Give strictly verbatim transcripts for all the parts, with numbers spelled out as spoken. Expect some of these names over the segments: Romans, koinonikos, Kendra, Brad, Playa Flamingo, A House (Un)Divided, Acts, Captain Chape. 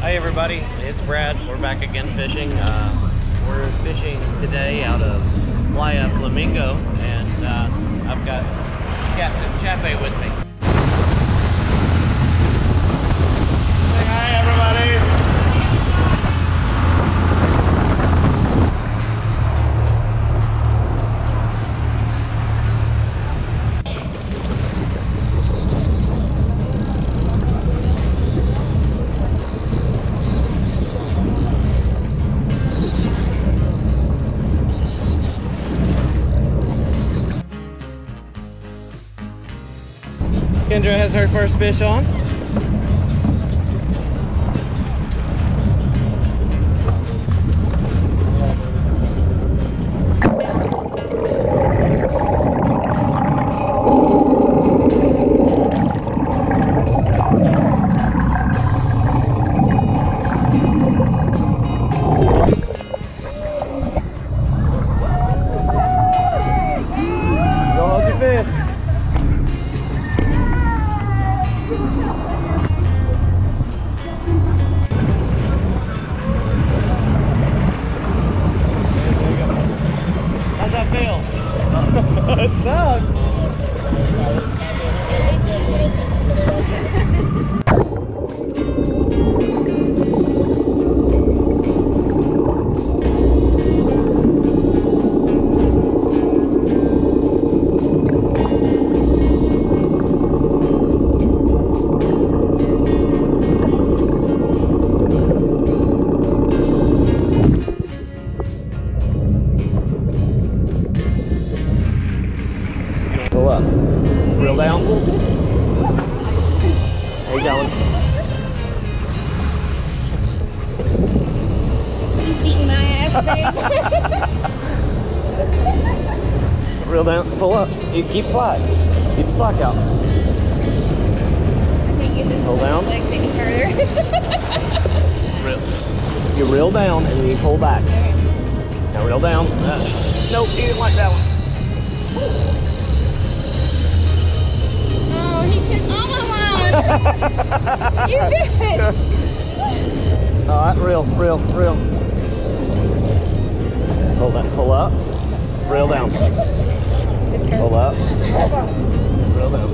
Hey everybody, it's Brad. We're back again fishing. Uh, we're fishing today out of Playa Flamingo, and uh, I've got Captain Chape with me. Say hi everybody! Kendra has her first fish on. Reel down, pull up. You keep slack. Keep the slack out. I think you pull down. Like taking further. Reel. You reel down and then you pull back. Okay. Now reel down. Uh, nope, you didn't like that one. Oh, he took all my line. You did. All right, reel, reel, reel. Pull that, pull up, reel down. Pull up, reel down.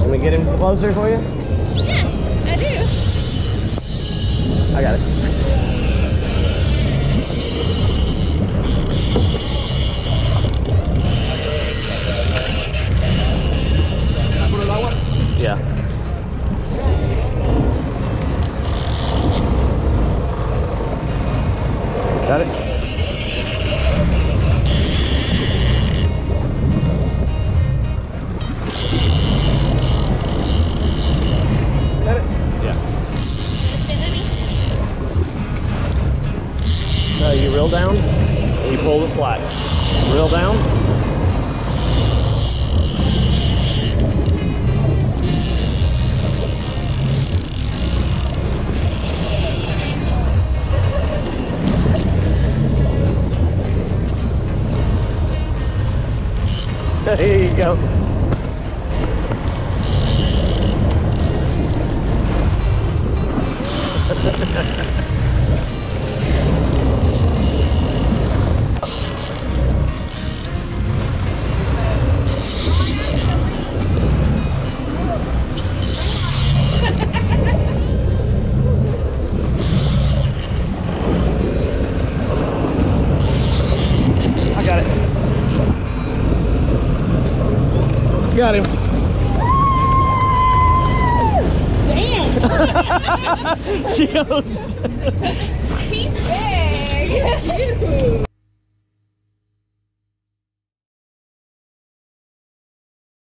Can we get him closer for you? Yeah, I do. I got it. Yeah. Down, and you pull the slack. Reel down. There you go. Got him. Damn. She goes. He's big.